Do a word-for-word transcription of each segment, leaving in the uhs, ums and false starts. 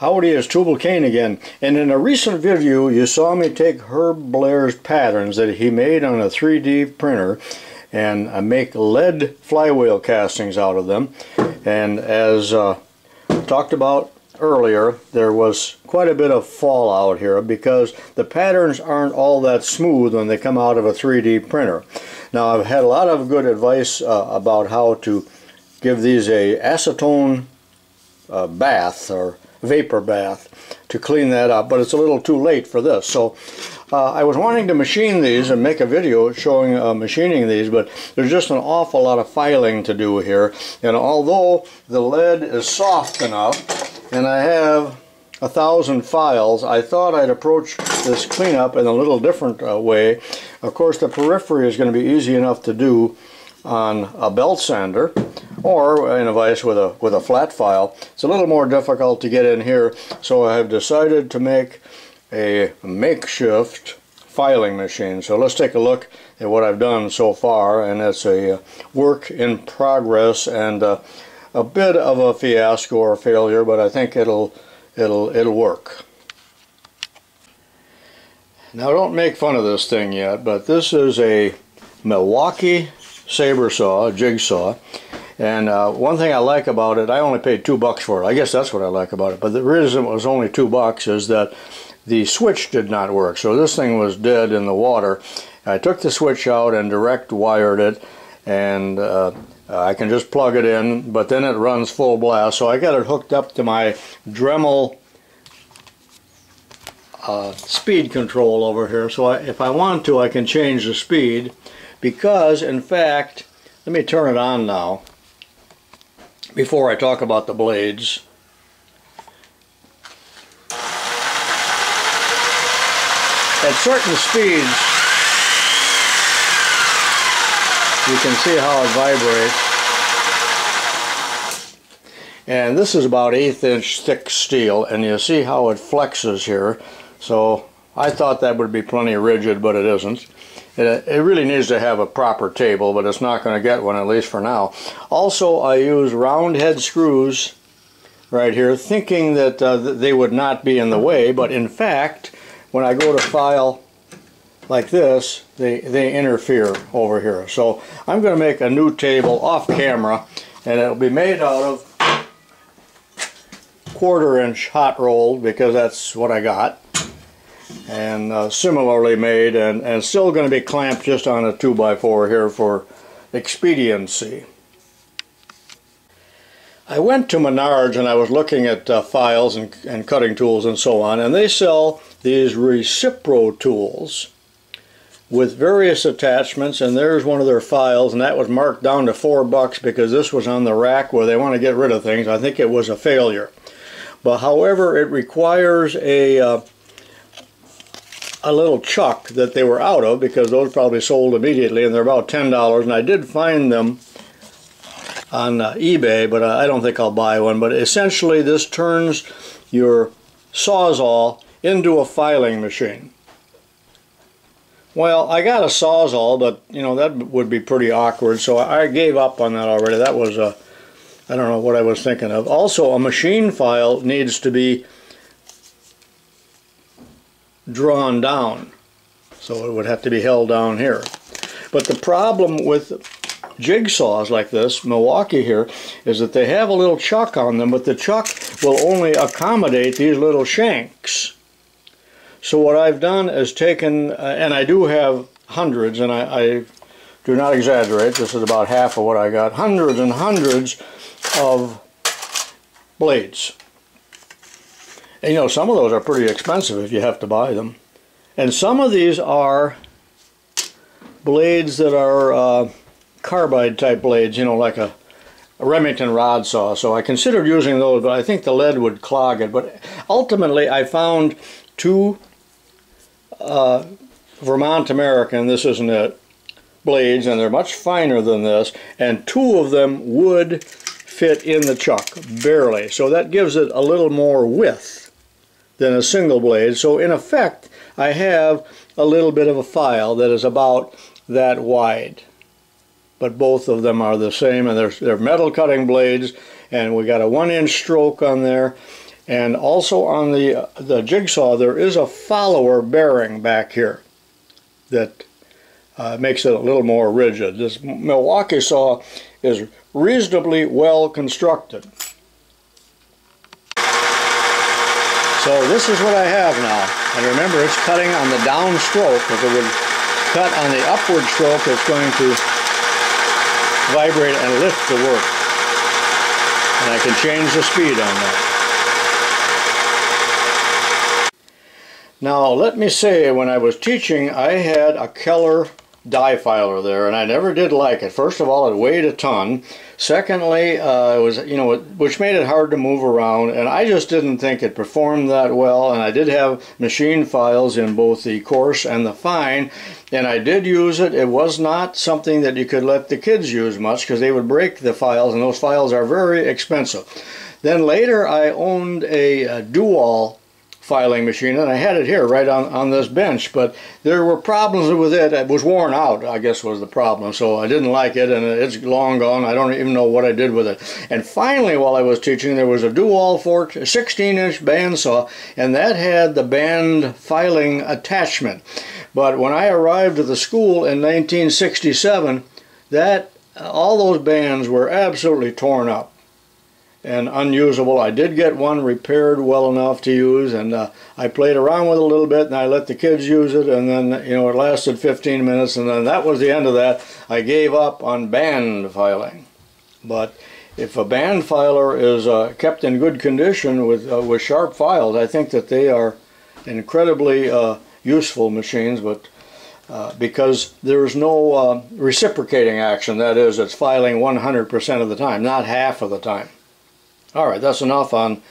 Howdy, it's Tubalcain again, and in a recent video you saw me take Herb Blair's patterns that he made on a three D printer and uh, make lead flywheel castings out of them. And as uh, talked about earlier, there was quite a bit of fallout here because the patterns aren't all that smooth when they come out of a three D printer. Now, I've had a lot of good advice uh, about how to give these a acetone uh, bath or vapor bath to clean that up, but it's a little too late for this. So uh, I was wanting to machine these and make a video showing uh, machining these, but there's just an awful lot of filing to do here. And although the lead is soft enough and I have a thousand files, I thought I'd approach this cleanup in a little different uh, way. Of course, the periphery is going to be easy enough to do on a belt sander or in a vise with a with a flat file. It's a little more difficult to get in here, so I have decided to make a makeshift filing machine. So let's take a look at what I've done so far, and it's a work in progress and a, a bit of a fiasco or failure, but I think it'll it'll it'll work. Now, don't make fun of this thing yet, but this is a Milwaukee saber saw, a jigsaw. And uh, one thing I like about it, I only paid two bucks for it. I guess that's what I like about it. But the reason it was only two bucks is that the switch did not work. So this thing was dead in the water. I took the switch out and direct wired it. And uh, I can just plug it in, but then it runs full blast. So I got it hooked up to my Dremel uh, speed control over here. So I, if I want to, I can change the speed. Because, in fact, let me turn it on now. Before I talk about the blades, at certain speeds, you can see how it vibrates. And this is about eighth inch thick steel, and you see how it flexes here. So I thought that would be plenty rigid, but it isn't. It, it really needs to have a proper table, but it's not going to get one, at least for now. Also, I use round head screws right here, thinking that uh, they would not be in the way, but in fact, when I go to file like this, they, they interfere over here. So I'm going to make a new table off camera, and it'll be made out of quarter inch hot rolled, because that's what I got. And uh, similarly made, and, and still going to be clamped just on a two by four here for expediency. I went to Menards and I was looking at uh, files and, and cutting tools and so on, and they sell these Recipro tools with various attachments, and there's one of their files, and that was marked down to four bucks because this was on the rack where they want to get rid of things. I think it was a failure. But however, it requires a uh, a little chuck that they were out of, because those probably sold immediately, and they're about ten dollars, and I did find them on uh, eBay, but I don't think I'll buy one. But essentially, this turns your Sawzall into a filing machine. Well, I got a Sawzall, but you know, that would be pretty awkward, so I gave up on that already. That was a, I don't know what I was thinking of. Also, a machine file needs to be drawn down, so it would have to be held down here. But the problem with jigsaws like this Milwaukee here is that they have a little chuck on them, but the chuck will only accommodate these little shanks. So what I've done is taken, uh, and I do have hundreds, and I, I do not exaggerate, this is about half of what I got, hundreds and hundreds of blades. And, you know, some of those are pretty expensive if you have to buy them. And some of these are blades that are uh, carbide type blades, you know, like a, a Remington rod saw. So I considered using those, but I think the lead would clog it. But ultimately, I found two uh, Vermont American, this isn't it, blades, and they're much finer than this, and two of them would fit in the chuck, barely. So that gives it a little more width than a single blade. So in effect, I have a little bit of a file that is about that wide. But both of them are the same, and they're, they're metal cutting blades, and we got a one inch stroke on there, And also on the, the jigsaw, there is a follower bearing back here that uh, makes it a little more rigid. This Milwaukee saw is reasonably well constructed. So this is what I have now. And remember, it's cutting on the downstroke. If it would cut on the upward stroke, it's going to vibrate and lift the work. And I can change the speed on that. Now, let me say, when I was teaching, I had a Keller die filer there, and I never did like it. First of all, it weighed a ton. Secondly, uh, it was, you know, which made it hard to move around, and I just didn't think it performed that well. And I did have machine files in both the coarse and the fine, and I did use it. It was not something that you could let the kids use much, because they would break the files, and those files are very expensive. Then later, I owned a, a do-all filing machine, and I had it here right on, on this bench, but there were problems with it. It was worn out, I guess, was the problem, so I didn't like it, and it's long gone. I don't even know what I did with it. And finally, while I was teaching, there was a do-all sixteen inch bandsaw, and that had the band filing attachment. But when I arrived at the school in nineteen sixty-seven, that all those bands were absolutely torn up and unusable. I did get one repaired well enough to use, and uh, I played around with it a little bit, and I let the kids use it, and then, you know, it lasted fifteen minutes, and then that was the end of that. I gave up on band filing. But if a band filer is uh, kept in good condition with, uh, with sharp files, I think that they are incredibly uh, useful machines, but uh, because there's no uh, reciprocating action. That is, it's filing one hundred percent of the time, not half of the time. Alright, that's enough on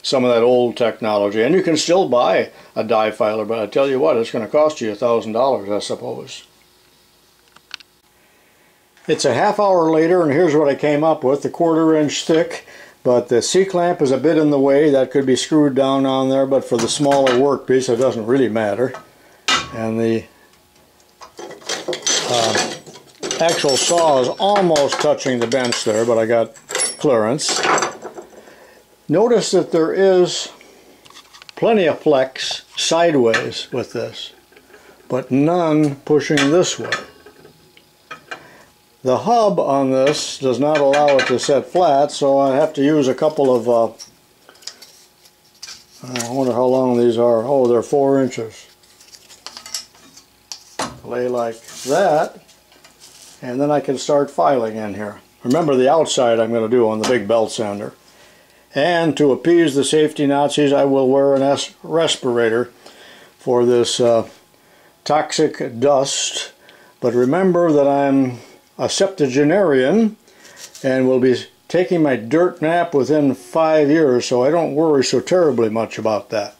some of that old technology. And you can still buy a die filer, but I tell you what, it's going to cost you a thousand dollars, I suppose. It's a half hour later, and here's what I came up with. The quarter inch thick, but the C-clamp is a bit in the way. That could be screwed down on there, but for the smaller workpiece, it doesn't really matter. And the uh, actual saw is almost touching the bench there, but I got clearance. Notice that there is plenty of flex sideways with this, but none pushing this way. The hub on this does not allow it to set flat, so I have to use a couple of, uh, I wonder how long these are. Oh, they're four inches. Lay like that, and then I can start filing in here. Remember, the outside I'm going to do on the big belt sander. And to appease the safety Nazis, I will wear a respirator for this uh, toxic dust. But remember that I'm a septuagenarian and will be taking my dirt nap within five years, so I don't worry so terribly much about that.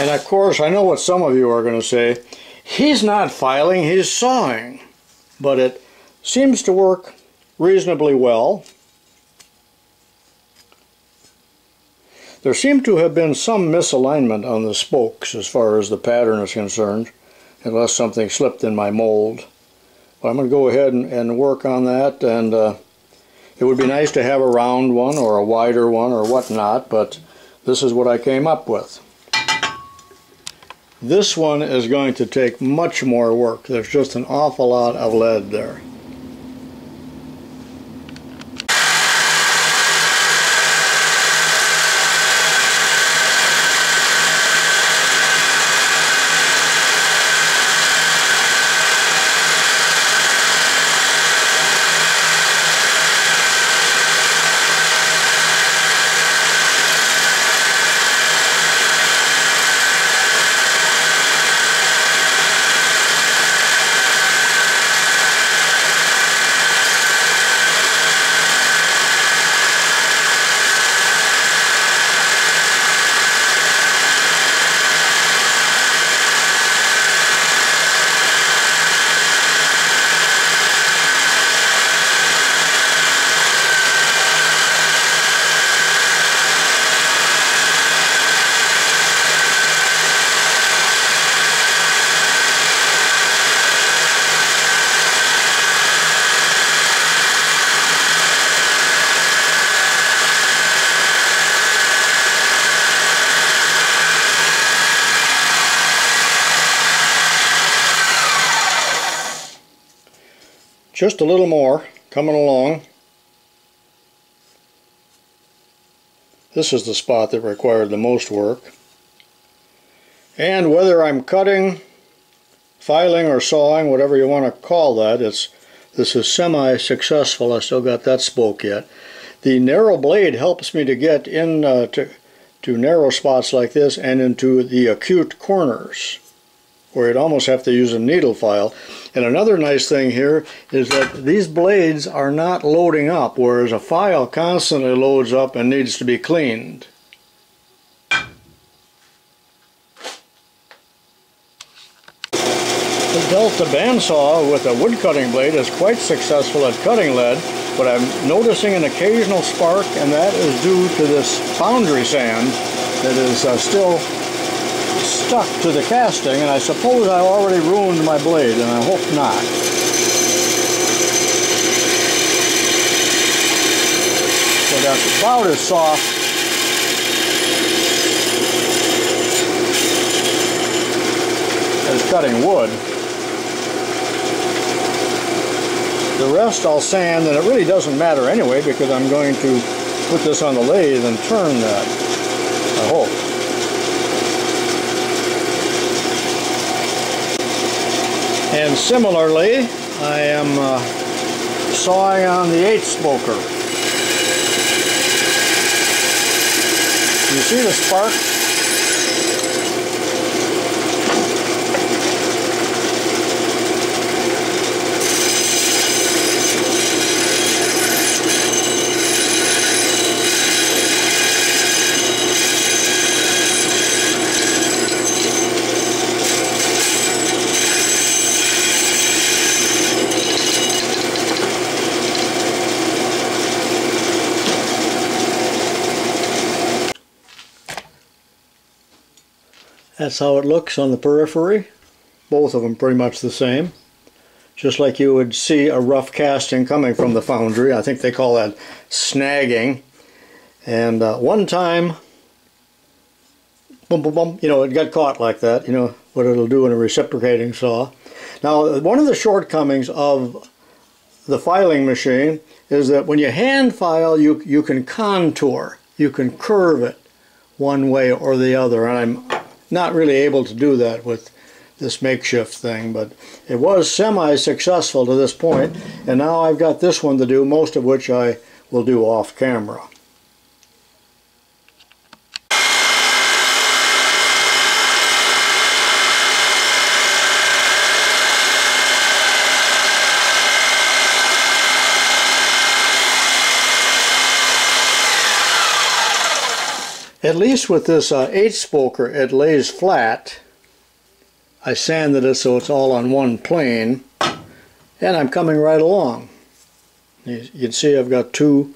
And of course, I know what some of you are going to say. He's not filing, he's sawing. But it seems to work reasonably well. There seemed to have been some misalignment on the spokes as far as the pattern is concerned, unless something slipped in my mold. But I'm going to go ahead and, and work on that, and uh, it would be nice to have a round one or a wider one or whatnot, but this is what I came up with. This one is going to take much more work. There's just an awful lot of lead there. just a little more coming along. This is the spot that required the most work. And whether I'm cutting, filing, or sawing, whatever you want to call that, it's this is semi-successful. I still got that spoke yet. The narrow blade helps me to get in uh, to, to narrow spots like this and into the acute corners, where you'd almost have to use a needle file. And another nice thing here is that these blades are not loading up, whereas a file constantly loads up and needs to be cleaned. The Delta bandsaw with a wood cutting blade is quite successful at cutting lead, but I'm noticing an occasional spark, and that is due to this foundry sand that is uh, still stuck to the casting, and I suppose I already ruined my blade, and I hope not. So that's about as soft. As cutting wood. The rest I'll sand, and it really doesn't matter anyway because I'm going to put this on the lathe and turn that, I hope. And similarly, I am uh, sawing on the eight spoker. You see the spark? That's how it looks on the periphery. Both of them pretty much the same. Just like you would see a rough casting coming from the foundry. I think they call that snagging. And uh, one time, boom, boom, boom, you know, it got caught like that. You know what it'll do in a reciprocating saw. Now, one of the shortcomings of the filing machine is that when you hand file, you, you can contour. You can curve it one way or the other. And I'm not really able to do that with this makeshift thing, but it was semi-successful to this point, and now I've got this one to do, most of which I will do off camera. At least with this uh, eight-spoker, it lays flat. I sanded it so it's all on one plane, and I'm coming right along. You can see I've got two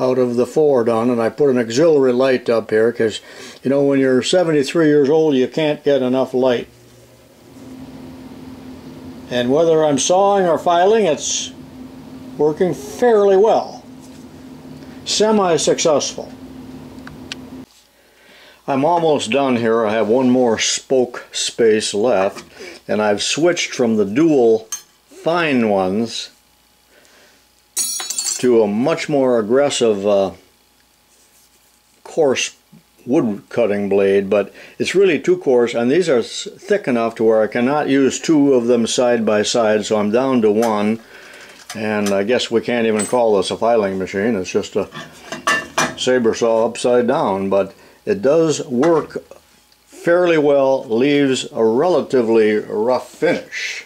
out of the four done, and I put an auxiliary light up here because, you know, when you're seventy-three years old, you can't get enough light. And whether I'm sawing or filing, it's working fairly well. Semi-successful. I'm almost done here. I have one more spoke space left, and I've switched from the dual fine ones to a much more aggressive uh, coarse wood cutting blade, but it's really too coarse, and these are thick enough to where I cannot use two of them side by side, so I'm down to one, and I guess we can't even call this a filing machine. It's just a saber saw upside down, but it does work fairly well, leaves a relatively rough finish.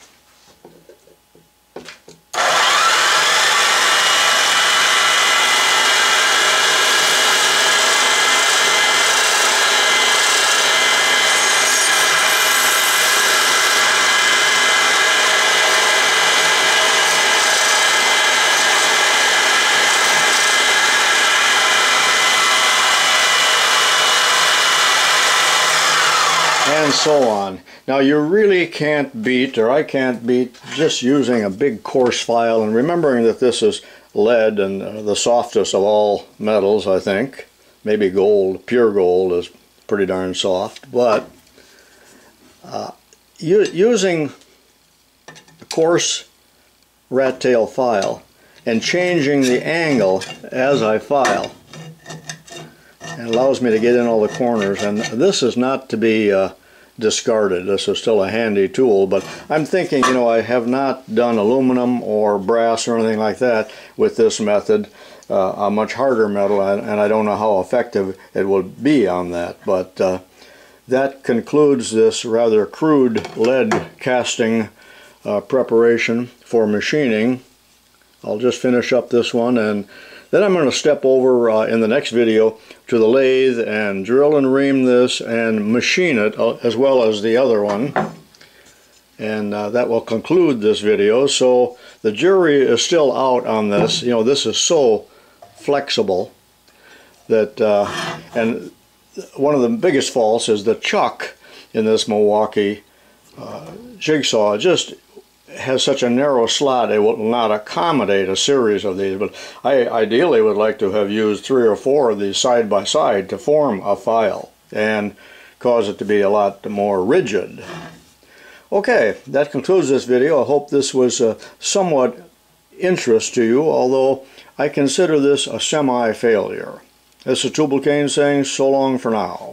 And so on. Now you really can't beat, or I can't beat, just using a big coarse file and remembering that this is lead and uh, the softest of all metals, I think. Maybe gold, pure gold is pretty darn soft, but uh, using coarse rat tail file and changing the angle as I file. It allows me to get in all the corners, and this is not to be uh, discarded. This is still a handy tool, but I'm thinking, you know, I have not done aluminum or brass or anything like that with this method, uh, a much harder metal, and I don't know how effective it will be on that, but uh, that concludes this rather crude lead casting uh, preparation for machining. I'll just finish up this one, and then I'm going to step over uh, in the next video to the lathe and drill and ream this and machine it uh, as well as the other one. And uh, that will conclude this video. So the jury is still out on this. You know, this is so flexible that, uh, and one of the biggest faults is the chuck in this Milwaukee uh, jigsaw just has such a narrow slot, it will not accommodate a series of these, but I ideally would like to have used three or four of these side by side to form a file and cause it to be a lot more rigid. Okay, that concludes this video. I hope this was uh, somewhat interest to you, although I consider this a semi-failure. This is Tubalcain saying so long for now.